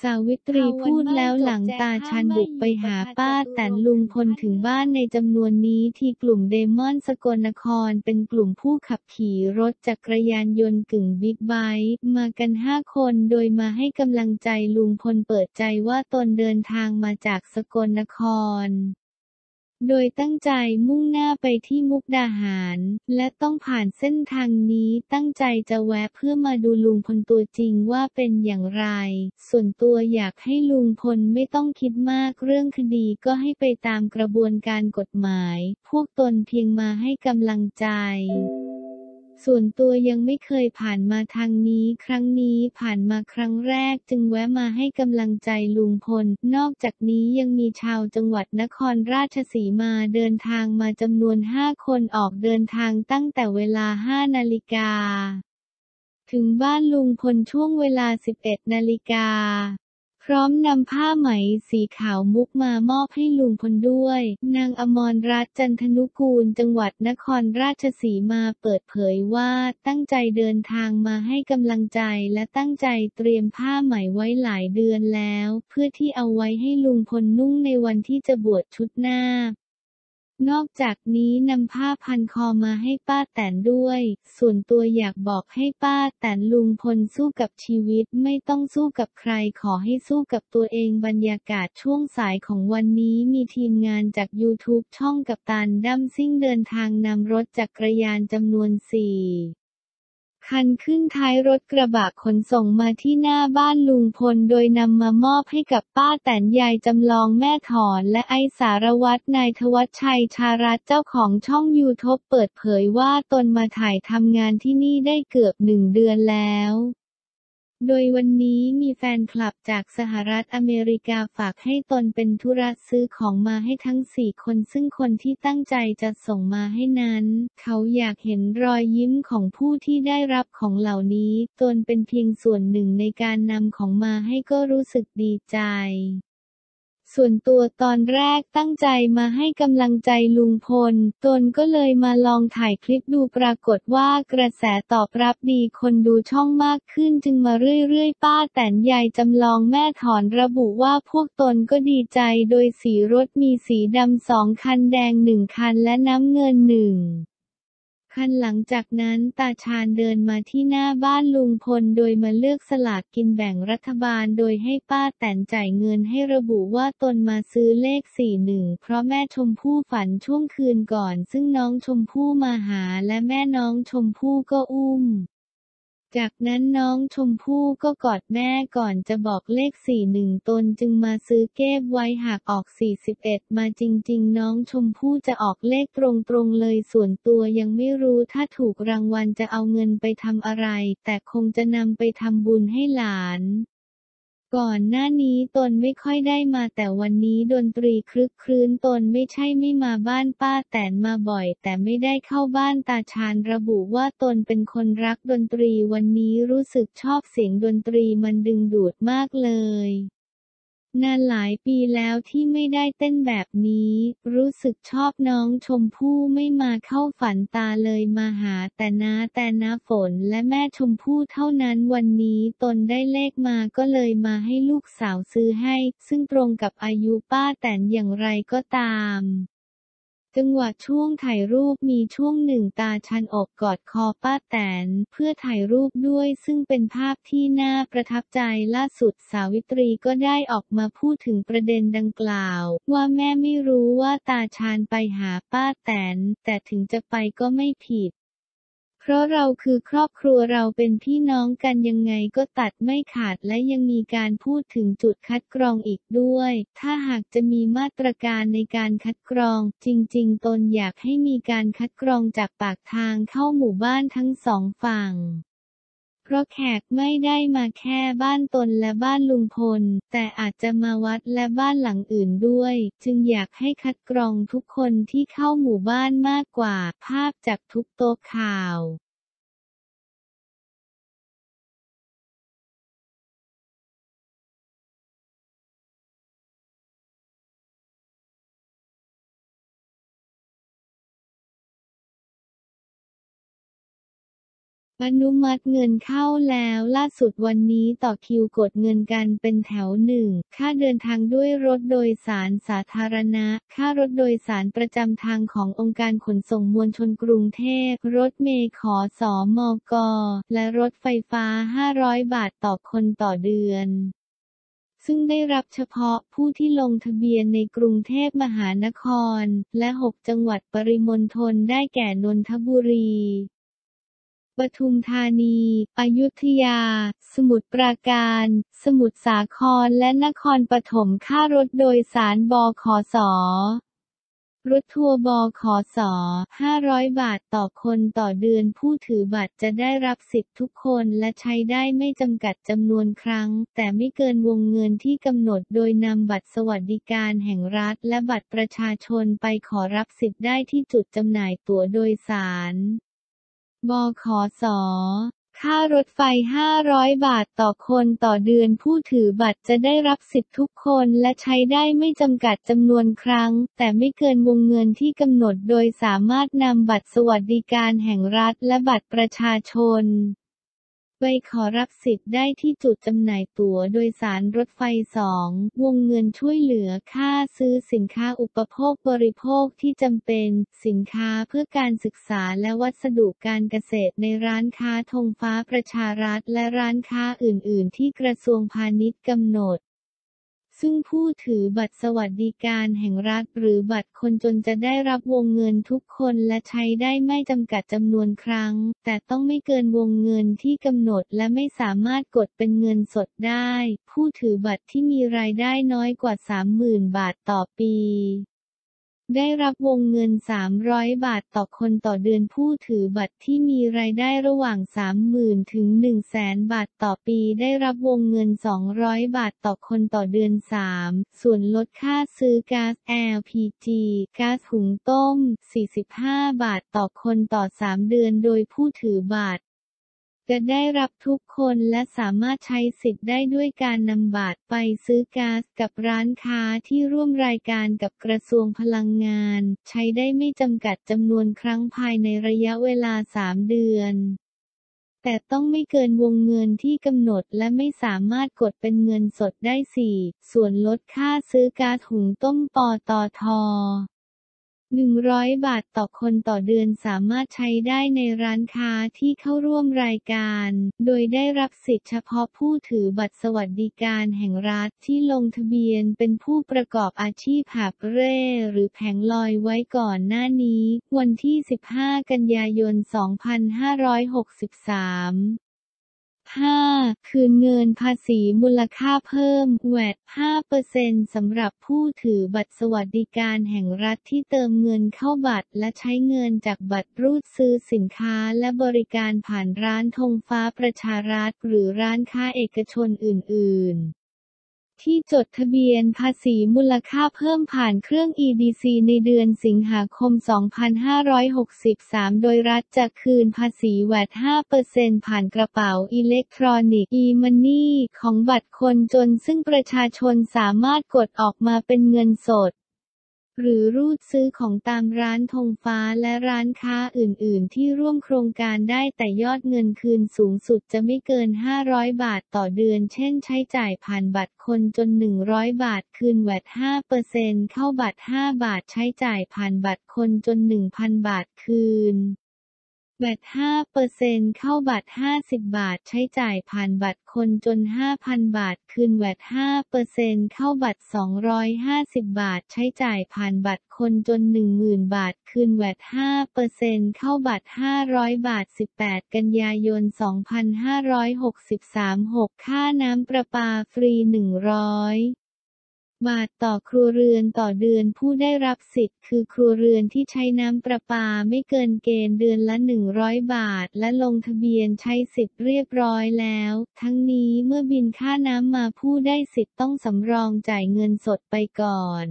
สาวิตรีพูดแล้วหลังตาชันบุกไปหาป้าแตนลุงพลถึงบ้านในจำนวนนี้ที่กลุ่มเดมอนสกลนครเป็นกลุ่มผู้ขับขี่รถจักรยานยนต์กึ่งบิ๊กไบค์มากัน5 คนโดยมาให้กำลังใจลุงพลเปิดใจว่าตนเดินทางมาจากสกลนครโดยตั้งใจมุ่งหน้าไปที่มุกดาหารและต้องผ่านเส้นทางนี้ตั้งใจจะแวะเพื่อมาดูลุงพลตัวจริงว่าเป็นอย่างไรส่วนตัวอยากให้ลุงพลไม่ต้องคิดมากเรื่องคดีก็ให้ไปตามกระบวนการกฎหมายพวกตนเพียงมาให้กำลังใจส่วนตัวยังไม่เคยผ่านมาทางนี้ครั้งนี้ผ่านมาครั้งแรกจึงแวะมาให้กำลังใจลุงพลนอกจากนี้ยังมีชาวจังหวัดนครราชสีมาเดินทางมาจำนวน5 คนออกเดินทางตั้งแต่เวลา 5 นาฬิกาถึงบ้านลุงพลช่วงเวลา 11 นาฬิกาพร้อมนำผ้าไหมสีขาวมุกมามอบให้ลุงพลด้วยนางอมรรัตน์จันทนุกูลจังหวัดนครราชสีมาเปิดเผยว่าตั้งใจเดินทางมาให้กำลังใจและตั้งใจเตรียมผ้าไหมไว้หลายเดือนแล้วเพื่อที่เอาไว้ให้ลุงพลนุ่งในวันที่จะบวชชุดหน้านอกจากนี้นำผ้าพันคอมาให้ป้าแตนด้วยส่วนตัวอยากบอกให้ป้าแตนลุงพลสู้กับชีวิตไม่ต้องสู้กับใครขอให้สู้กับตัวเองบรรยากาศช่วงสายของวันนี้มีทีมงานจาก YouTube ช่องกัปตันดั้มซิ่งเดินทางนำรถจักรยานจำนวน4 คันขึ้นท้ายรถกระบะขนส่งมาที่หน้าบ้านลุงพลโดยนำมามอบให้กับป้าแตนยายจำลองแม่ถอนและไอสารวัตรนายธวัชชัยชารัตน์เจ้าของช่อง YouTube เปิดเผยว่าตนมาถ่ายทำงานที่นี่ได้เกือบ1 เดือนแล้วโดยวันนี้มีแฟนคลับจากสหรัฐอเมริกาฝากให้ตนเป็นธุระซื้อของมาให้ทั้ง4 คนซึ่งคนที่ตั้งใจจะส่งมาให้นั้นเขาอยากเห็นรอยยิ้มของผู้ที่ได้รับของเหล่านี้ตนเป็นเพียงส่วนหนึ่งในการนำของมาให้ก็รู้สึกดีใจส่วนตัวตอนแรกตั้งใจมาให้กำลังใจลุงพลตนก็เลยมาลองถ่ายคลิปดูปรากฏว่ากระแสตอบรับดีคนดูช่องมากขึ้นจึงมาเรื่อยๆป้าแตนยายจำลองแม่ถอนระบุว่าพวกตนก็ดีใจโดยสีรถมีสีดำ2 คันแดง1 คันและน้ำเงิน1 คันหลังจากนั้นตาชาญเดินมาที่หน้าบ้านลุงพลโดยมาเลือกสลากกินแบ่งรัฐบาลโดยให้ป้าแตนจ่ายเงินให้ระบุว่าตนมาซื้อเลข41เพราะแม่ชมพู่ฝันช่วงคืนก่อนซึ่งน้องชมพู่มาหาและแม่น้องชมพู่ก็อุ้มจากนั้นน้องชมพู่ก็กอดแม่ก่อนจะบอกเลข41ตนจึงมาซื้อเก็บไว้หากออก41มาจริงๆน้องชมพู่จะออกเลขตรงๆเลยส่วนตัวยังไม่รู้ถ้าถูกรางวัลจะเอาเงินไปทำอะไรแต่คงจะนำไปทำบุญให้หลานก่อนหน้านี้ตนไม่ค่อยได้มาแต่วันนี้ดนตรีครึกครื้นตนไม่ใช่ไม่มาบ้านป้าแตนมาบ่อยแต่ไม่ได้เข้าบ้านตาชาญระบุว่าตนเป็นคนรักดนตรีวันนี้รู้สึกชอบเสียงดนตรีมันดึงดูดมากเลยนานหลายปีแล้วที่ไม่ได้เต้นแบบนี้รู้สึกชอบน้องชมพู่ไม่มาเข้าฝันตาเลยมาหาแต่น้าฝนและแม่ชมพู่เท่านั้นวันนี้ตนได้เลขมาก็เลยมาให้ลูกสาวซื้อให้ซึ่งตรงกับอายุป้าแตนอย่างไรก็ตามจังหวะช่วงถ่ายรูปมีช่วงหนึ่งตาชันอกกอดคอป้าแตนเพื่อถ่ายรูปด้วยซึ่งเป็นภาพที่น่าประทับใจล่าสุดสาวิตรีก็ได้ออกมาพูดถึงประเด็นดังกล่าวว่าแม่ไม่รู้ว่าตาชันไปหาป้าแตนแต่ถึงจะไปก็ไม่ผิดเพราะเราคือครอบครัวเราเป็นพี่น้องกันยังไงก็ตัดไม่ขาดและยังมีการพูดถึงจุดคัดกรองอีกด้วยถ้าหากจะมีมาตรการในการคัดกรองจริงๆตนอยากให้มีการคัดกรองจากปากทางเข้าหมู่บ้านทั้ง2 ฝั่งเพราะแขกไม่ได้มาแค่บ้านตนและบ้านลุงพลแต่อาจจะมาวัดและบ้านหลังอื่นด้วยจึงอยากให้คัดกรองทุกคนที่เข้าหมู่บ้านมากกว่าภาพจากทุกโต๊ะข่าว อนุมัติเงินเข้าแล้วล่าสุดวันนี้ต่อคิวกดเงินกันเป็นแถวหนึ่งค่าเดินทางด้วยรถโดยสารสาธารณะค่ารถโดยสารประจำทางขององค์การขนส่งมวลชนกรุงเทพรถเมล์ขสมก.และรถไฟฟ้า500บาทต่อคนต่อเดือนซึ่งได้รับเฉพาะผู้ที่ลงทะเบียนในกรุงเทพมหานครและ6จังหวัดปริมณฑลได้แก่นนทบุรีปทุมธานีอยุธยาสมุทรปราการสมุทรสาครและนครปฐมค่ารถโดยสารบขส.รถทัวร์บขส. 500 บาทต่อคนต่อเดือนผู้ถือบัตรจะได้รับสิทธิ์ทุกคนและใช้ได้ไม่จำกัดจำนวนครั้งแต่ไม่เกินวงเงินที่กำหนดโดยนำบัตรสวัสดิการแห่งรัฐและบัตรประชาชนไปขอรับสิทธิ์ได้ที่จุดจำหน่ายตั๋วโดยสารบขส.ค่ารถไฟ500บาทต่อคนต่อเดือนผู้ถือบัตรจะได้รับสิทธิ์ทุกคนและใช้ได้ไม่จำกัดจำนวนครั้งแต่ไม่เกินวงเงินที่กำหนดโดยสามารถนำบัตรสวัสดิการแห่งรัฐและบัตรประชาชนไปขอรับสิทธิ์ได้ที่จุดจำหน่ายตั๋วโดยสารรถไฟ2วงเงินช่วยเหลือค่าซื้อสินค้าอุปโภคบริโภคที่จำเป็นสินค้าเพื่อการศึกษาและวัสดุการเกษตรในร้านค้าธงฟ้าประชารัฐและร้านค้าอื่นๆที่กระทรวงพาณิชย์กำหนดซึ่งผู้ถือบัตรสวัสดิการแห่งรัฐหรือบัตรคนจนจะได้รับวงเงินทุกคนและใช้ได้ไม่จำกัดจำนวนครั้งแต่ต้องไม่เกินวงเงินที่กำหนดและไม่สามารถกดเป็นเงินสดได้ผู้ถือบัตรที่มีรายได้น้อยกว่า 30,000 บาทต่อปีได้รับวงเงิน300บาทต่อคนต่อเดือนผู้ถือบัตรที่มีรายได้ระหว่าง 30,000 ถึง 100,000 บาทต่อปีได้รับวงเงิน200บาทต่อคนต่อเดือน3ส่วนลดค่าซื้อก๊าซ LPG ก๊าซหุงต้ม45บาทต่อคนต่อ3เดือนโดยผู้ถือบัตรจะได้รับทุกคนและสามารถใช้สิทธิ์ได้ด้วยการนำบัตรไปซื้อก๊าซกับร้านค้าที่ร่วมรายการกับกระทรวงพลังงานใช้ได้ไม่จำกัดจำนวนครั้งภายในระยะเวลา3เดือนแต่ต้องไม่เกินวงเงินที่กำหนดและไม่สามารถกดเป็นเงินสดได้4ส่วนลดค่าซื้อก๊าซหุงต้มปตท.100 บาทต่อคนต่อเดือนสามารถใช้ได้ในร้านค้าที่เข้าร่วมรายการโดยได้รับสิทธิเฉพาะผู้ถือบัตรสวัสดิการแห่งรัฐที่ลงทะเบียนเป็นผู้ประกอบอาชีพหาบเร่หรือแผงลอยไว้ก่อนหน้านี้วันที่15กันยายน25635คืนเงินภาษีมูลค่าเพิ่ม VAT 5% สำหรับผู้ถือบัตรสวัสดิการแห่งรัฐที่เติมเงินเข้าบัตรและใช้เงินจากบัตรรูดซื้อสินค้าและบริการผ่านร้านธงฟ้าประชารัฐหรือร้านค้าเอกชนอื่นๆที่จดทะเบียนภาษีมูลค่าเพิ่มผ่านเครื่อง EDC ในเดือนสิงหาคม 2563 โดยรัฐจะคืนภาษี VAT 5% ผ่านกระเป๋าอิเล็กทรอนิกส์ e-money ของบัตรคนจนซึ่งประชาชนสามารถกดออกมาเป็นเงินสดหรือรูดซื้อของตามร้านธงฟ้าและร้านค้าอื่นๆที่ร่วมโครงการได้แต่ยอดเงินคืนสูงสุดจะไม่เกิน500บาทต่อเดือนเช่นใช้จ่ายผ่านบัตรคนจน100บาทคืน VAT 5% เข้าบัตร5บาทใช้จ่ายผ่านบัตรคนจน 1,000 บาทคืนVAT 5% เข้าบัตร50บาทใช้จ่ายผ่านบัตรคนจน 5,000 บาทคืน VAT 5% เข้าบัตร250บาทใช้จ่ายผ่านบัตรคนจน 10,000 บาทคืน VAT 5% เข้าบัตร500บาท18กันยายน2563 6ค่าน้ำประปาฟรี100บาทต่อครัวเรือนต่อเดือนผู้ได้รับสิทธิ์คือครัวเรือนที่ใช้น้ำประปาไม่เกินเกณฑ์เดือนละ100บาทและลงทะเบียนใช้สิทธิ์เรียบร้อยแล้วทั้งนี้เมื่อบินค่าน้ำมาผู้ได้สิทธิ์ต้องสำรองจ่ายเงินสดไปก่อน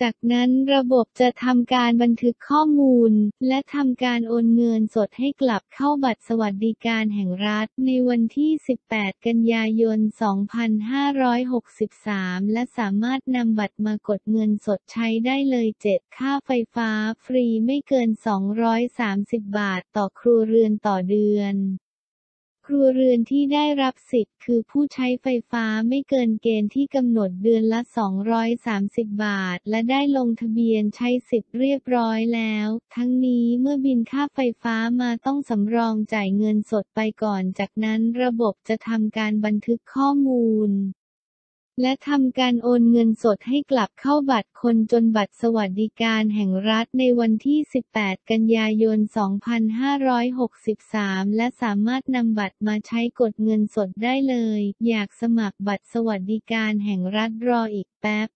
จากนั้นระบบจะทำการบันทึกข้อมูลและทำการโอนเงินสดให้กลับเข้าบัตรสวัสดิการแห่งรัฐในวันที่18กันยายน2563และสามารถนำบัตรมากดเงินสดใช้ได้เลย7ค่าไฟฟ้าฟรีไม่เกิน230บาทต่อครัวเรือนต่อเดือนครัวเรือนที่ได้รับสิทธิ์คือผู้ใช้ไฟฟ้าไม่เกินเกณฑ์ที่กำหนดเดือนละ230บาทและได้ลงทะเบียนใช้สิทธิ์เรียบร้อยแล้วทั้งนี้เมื่อบินค่าไฟฟ้ามาต้องสำรองจ่ายเงินสดไปก่อนจากนั้นระบบจะทำการบันทึกข้อมูลและทำการโอนเงินสดให้กลับเข้าบัตรคนจนบัตรสวัสดิการแห่งรัฐในวันที่18กันยายน2563และสามารถนำบัตรมาใช้กดเงินสดได้เลยอยากสมัครบัตรสวัสดิการแห่งรัฐรออีกแป๊บ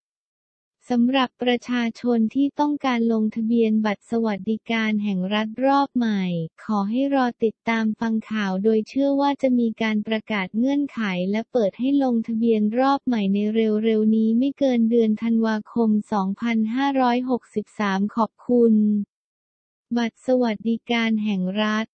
สำหรับประชาชนที่ต้องการลงทะเบียนบัตรสวัสดิการแห่งรัฐรอบใหม่ขอให้รอติดตามฟังข่าวโดยเชื่อว่าจะมีการประกาศเงื่อนไขและเปิดให้ลงทะเบียนรอบใหม่ในเร็วๆนี้ไม่เกินเดือนธันวาคม 2563ขอบคุณบัตรสวัสดิการแห่งรัฐ